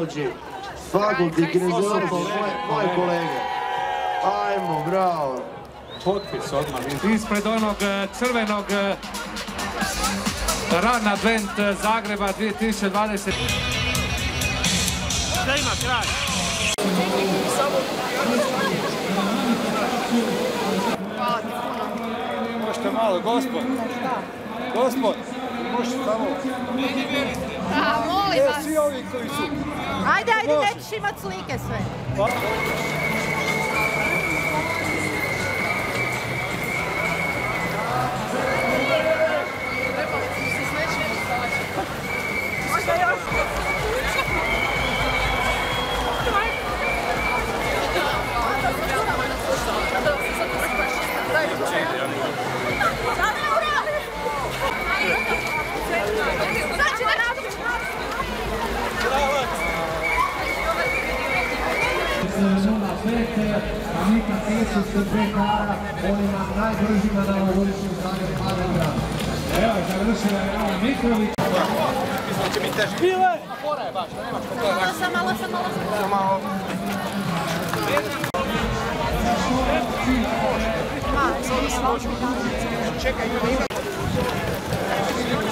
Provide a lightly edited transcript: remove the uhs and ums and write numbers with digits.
Nikolić, fakultnik i rezervac, moje kolege. Ajmo, bravo. Potpis odmah. Ispred onog crvenog Run Advent Zagreba 2020. Da ima kraj. Hvala ti puno. Možete malo, gospod. Gospod, možete samo... Da, molim vas. Svi ovi koji su... Ajde, ajde, nećeš imat slike sve. Amika Tesu ste dve kara, onima najbržima na ovogodišnjem Zagrebu Padem Gradu. Evo, završila je Ana Nikolić. Mislim da će biti teško. Bile! A fora je baš, da nemaš kako to je baš. Malo sam. Čekaj, ima.